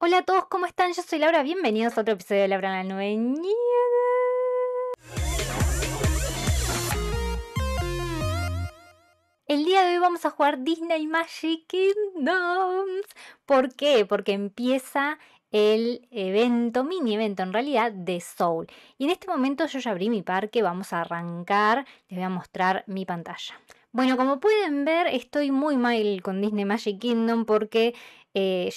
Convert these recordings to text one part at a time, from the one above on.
Hola a todos, ¿cómo están? Yo soy Laura, bienvenidos a otro episodio de Laura en la Nube. El día de hoy vamos a jugar Disney Magic Kingdoms. ¿Por qué? Porque empieza el evento, mini evento en realidad, de Soul. Y en este momento yo ya abrí mi parque, vamos a arrancar, les voy a mostrar mi pantalla. Bueno, como pueden ver, estoy muy mal con Disney Magic Kingdom porque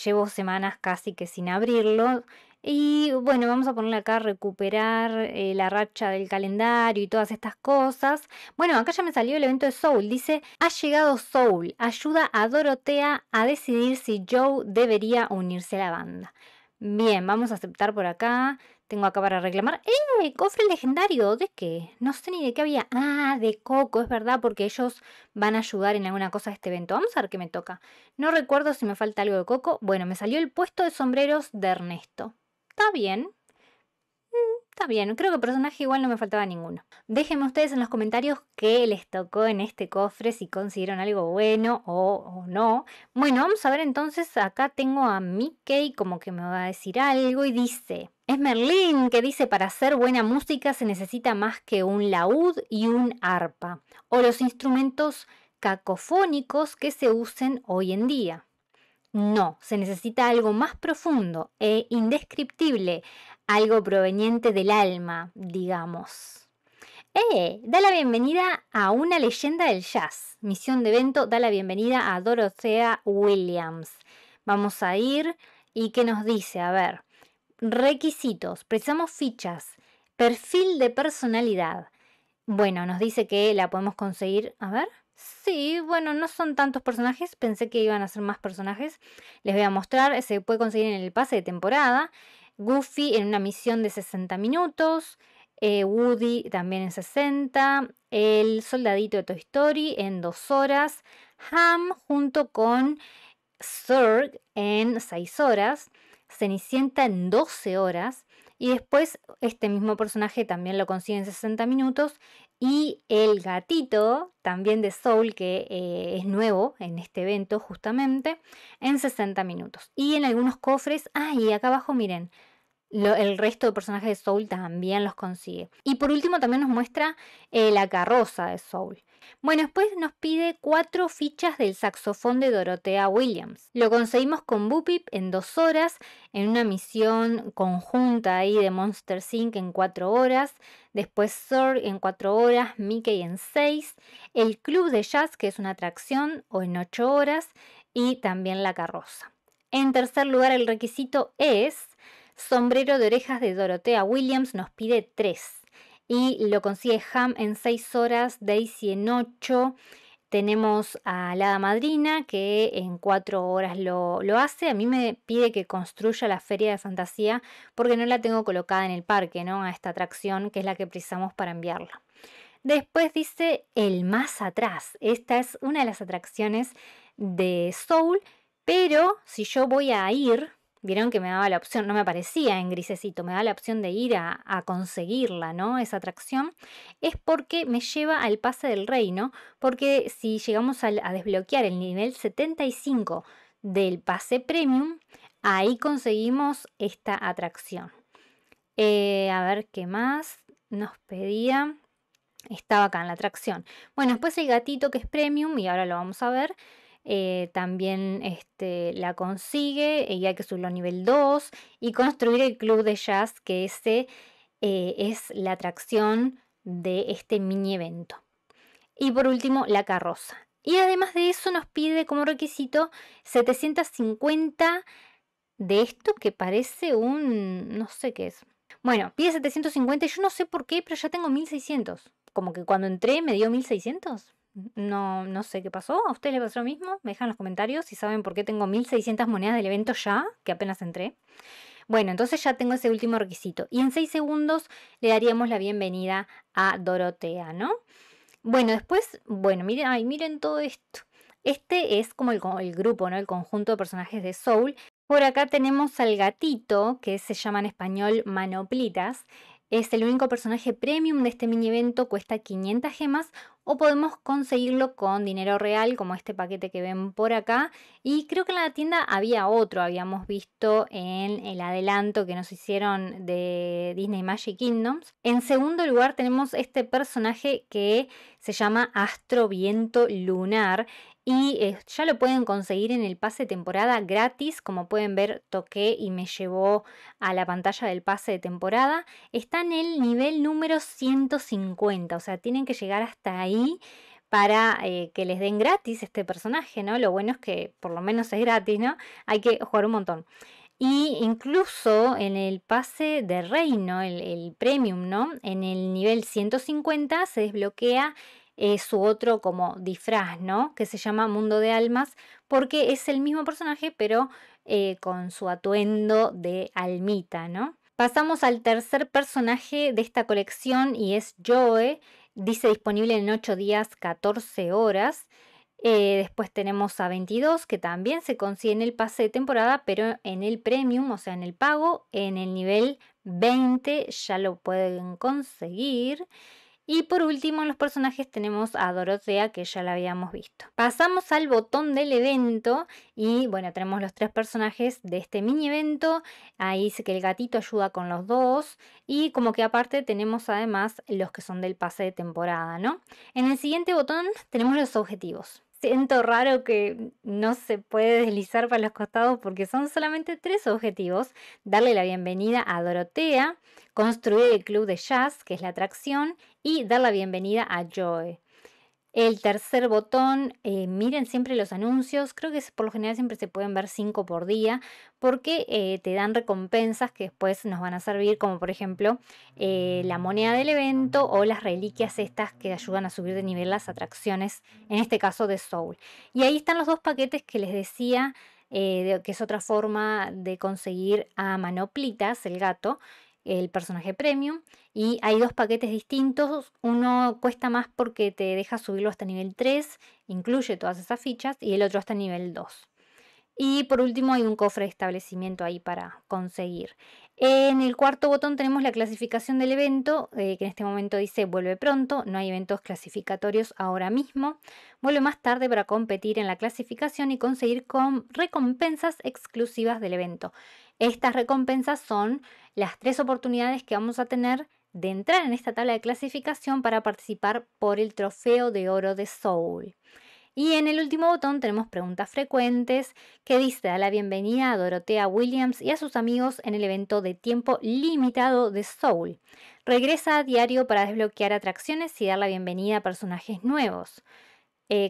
llevo semanas casi que sin abrirlo. Y bueno, vamos a ponerle acá recuperar la racha del calendario y todas estas cosas. Bueno, acá ya me salió el evento de Soul. Dice, ha llegado Soul, ayuda a Dorothea a decidir si Joe debería unirse a la banda. Bien, vamos a aceptar por acá. Tengo acá para reclamar. ¡Eh! Cofre legendario. ¿De qué? No sé ni de qué había. Ah, de Coco, es verdad, porque ellos van a ayudar en alguna cosa a este evento. Vamos a ver qué me toca. No recuerdo si me falta algo de Coco. Bueno, me salió el puesto de sombreros de Ernesto. Está bien. Está bien. Creo que personaje igual no me faltaba ninguno. Déjenme ustedes en los comentarios qué les tocó en este cofre, si consiguieron algo bueno o no. Bueno, vamos a ver entonces. Acá tengo a Mickey como que me va a decir algo y dice... Es Merlín que dice, para hacer buena música se necesita más que un laúd y un arpa, o los instrumentos cacofónicos que se usen hoy en día. No, se necesita algo más profundo e indescriptible, algo proveniente del alma, digamos. Da la bienvenida a una leyenda del jazz. Misión de evento, da la bienvenida a Dorothea Williams. Vamos a ir y ¿qué nos dice? A ver... Requisitos, precisamos fichas, perfil de personalidad. Bueno, nos dice que la podemos conseguir, a ver, sí, bueno, no son tantos personajes, pensé que iban a ser más personajes. Les voy a mostrar, se puede conseguir en el pase de temporada. Goofy en una misión de 60 minutos, Woody también en 60, el soldadito de Toy Story en 2 horas, Ham junto con Zurg en 6 horas. Cenicienta en 12 horas y después este mismo personaje también lo consigue en 60 minutos y el gatito también de Soul que es nuevo en este evento justamente en 60 minutos y en algunos cofres, y acá abajo miren, el resto de personajes de Soul también los consigue. Y por último también nos muestra la carroza de Soul. Bueno, después nos pide 4 fichas del saxofón de Dorothea Williams. Lo conseguimos con Boopip en 2 horas, en una misión conjunta ahí de Monster Sync en 4 horas, después Sur en 4 horas, Mickey en 6, el club de jazz que es una atracción o en 8 horas y también la carroza. En tercer lugar el requisito es sombrero de orejas de Dorothea Williams, nos pide 3. Y lo consigue Ham en 6 horas, Daisy en 8. Tenemos a Hada Madrina que en 4 horas lo hace. A mí me pide que construya la Feria de Fantasía porque no la tengo colocada en el parque, ¿no? A esta atracción que es la que precisamos para enviarla. Después dice el más atrás. Esta es una de las atracciones de Soul, pero si yo voy a ir... Vieron que me daba la opción, no me aparecía en grisecito, me daba la opción de ir a conseguirla, ¿no? Esa atracción es porque me lleva al pase del reino, porque si llegamos a desbloquear el nivel 75 del pase premium, ahí conseguimos esta atracción. A ver qué más nos pedía. Estaba acá en la atracción. Bueno, después el gatito que es premium y ahora lo vamos a ver. También la consigue y hay que subirlo a nivel 2 y construir el club de jazz que ese es la atracción de este mini evento. Y por último la carroza. Y además de eso nos pide como requisito 750 de esto que parece un... no sé qué es. Bueno, pide 750 y yo no sé por qué, pero ya tengo 1600. Como que cuando entré me dio 1600. No sé qué pasó, ¿a ustedes les pasó lo mismo? Me dejan en los comentarios si saben por qué tengo 1600 monedas del evento ya, que apenas entré. Bueno, entonces ya tengo ese último requisito. Y en 6 segundos le daríamos la bienvenida a Dorothea, ¿no? Bueno, después, bueno, miren, ay, miren todo esto. Este es como el grupo, ¿no? El conjunto de personajes de Soul. Por acá tenemos al gatito, que se llama en español Manoplitas. Es el único personaje premium de este mini evento, cuesta 500 gemas o podemos conseguirlo con dinero real como este paquete que ven por acá. Y creo que en la tienda había otro, habíamos visto en el adelanto que nos hicieron de Disney Magic Kingdoms. En segundo lugar tenemos este personaje que se llama Astro Viento Lunar. Y ya lo pueden conseguir en el pase de temporada gratis. Como pueden ver, toqué y me llevó a la pantalla del pase de temporada. Está en el nivel número 150, o sea, tienen que llegar hasta ahí para que les den gratis este personaje, ¿no? Lo bueno es que por lo menos es gratis, ¿no? Hay que jugar un montón. Y incluso en el pase de reino, el premium, ¿no? En el nivel 150 se desbloquea su otro como disfraz, ¿no? Que se llama Mundo de Almas, porque es el mismo personaje pero con su atuendo de almita, ¿no? Pasamos al tercer personaje de esta colección y es Joe. Dice disponible en 8 días, 14 horas. Después tenemos a 22, que también se consigue en el pase de temporada, pero en el premium, o sea, en el pago, en el nivel 20 ya lo pueden conseguir. Y por último, en los personajes tenemos a Dorothea, que ya la habíamos visto. Pasamos al botón del evento y bueno, tenemos los tres personajes de este mini evento. Ahí dice que el gatito ayuda con los dos y como que aparte tenemos además los que son del pase de temporada, ¿no? En el siguiente botón tenemos los objetivos. Siento raro que no se puede deslizar para los costados porque son solamente tres objetivos. Darle la bienvenida a Dorothea, construir el club de jazz, que es la atracción, y dar la bienvenida a Joey. El tercer botón, miren siempre los anuncios, creo que por lo general siempre se pueden ver 5 por día porque te dan recompensas que después nos van a servir, como por ejemplo la moneda del evento o las reliquias estas que ayudan a subir de nivel las atracciones, en este caso de Soul. Y ahí están los dos paquetes que les decía, que es otra forma de conseguir a Manoplitas, el gato, el personaje premium, y hay dos paquetes distintos. Uno cuesta más porque te deja subirlo hasta nivel 3, incluye todas esas fichas, y el otro hasta nivel 2. Y por último hay un cofre de establecimiento ahí para conseguir. En el cuarto botón tenemos la clasificación del evento, que en este momento dice vuelve pronto, no hay eventos clasificatorios ahora mismo. Vuelve más tarde para competir en la clasificación y conseguir con recompensas exclusivas del evento. Estas recompensas son las tres oportunidades que vamos a tener de entrar en esta tabla de clasificación para participar por el trofeo de oro de Soul. Y en el último botón tenemos preguntas frecuentes que dice: da la bienvenida a Dorothea Williams y a sus amigos en el evento de tiempo limitado de Soul. Regresa a diario para desbloquear atracciones y dar la bienvenida a personajes nuevos.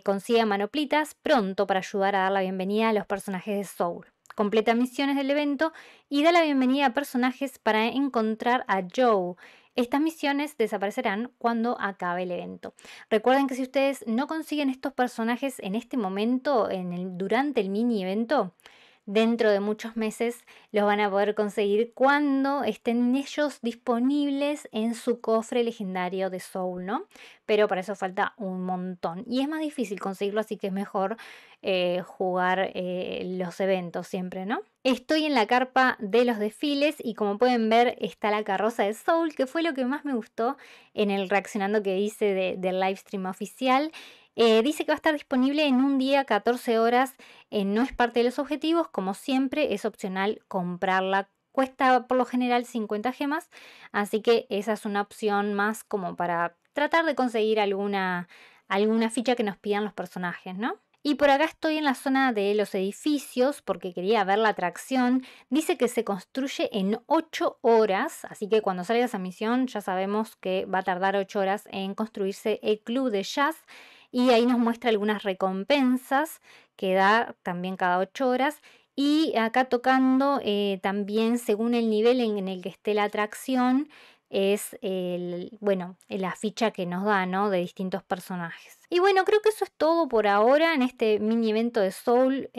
Consigue a Manoplitas pronto para ayudar a dar la bienvenida a los personajes de Soul. Completa misiones del evento y da la bienvenida a personajes para encontrar a Joe. Estas misiones desaparecerán cuando acabe el evento. Recuerden que si ustedes no consiguen estos personajes en este momento, durante el mini evento, dentro de muchos meses los van a poder conseguir cuando estén ellos disponibles en su cofre legendario de Soul, ¿no? Pero para eso falta un montón y es más difícil conseguirlo, así que es mejor jugar los eventos siempre, ¿no? Estoy en la carpa de los desfiles y como pueden ver está la carroza de Soul, que fue lo que más me gustó en el reaccionando que hice del livestream oficial. Dice que va a estar disponible en un día, 14 horas, no es parte de los objetivos, como siempre es opcional comprarla, cuesta por lo general 50 gemas, así que esa es una opción más como para tratar de conseguir alguna ficha que nos pidan los personajes, ¿no? Y por acá estoy en la zona de los edificios porque quería ver la atracción. Dice que se construye en 8 horas, así que cuando salga esa misión ya sabemos que va a tardar 8 horas en construirse el club de jazz. Y ahí nos muestra algunas recompensas que da también cada 8 horas. Y acá tocando también según el nivel en el que esté la atracción es la ficha que nos da, ¿no? De distintos personajes. Y bueno, creo que eso es todo por ahora en este mini evento de Soul.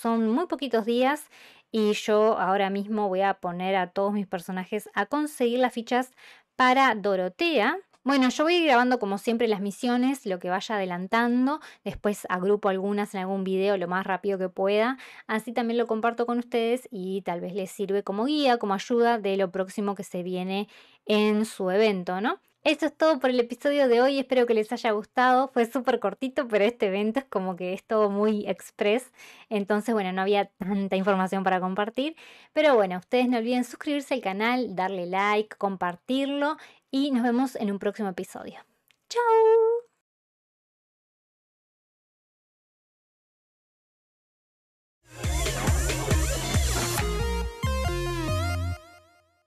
Son muy poquitos días y yo ahora mismo voy a poner a todos mis personajes a conseguir las fichas para Dorothea. Bueno, yo voy a ir grabando como siempre las misiones, lo que vaya adelantando, después agrupo algunas en algún video lo más rápido que pueda, así también lo comparto con ustedes y tal vez les sirve como guía, como ayuda de lo próximo que se viene en su evento, ¿no? Esto es todo por el episodio de hoy, espero que les haya gustado, fue súper cortito, pero este evento es como que es todo muy express, entonces bueno, no había tanta información para compartir, pero bueno, ustedes no olviden suscribirse al canal, darle like, compartirlo y nos vemos en un próximo episodio. ¡Chao!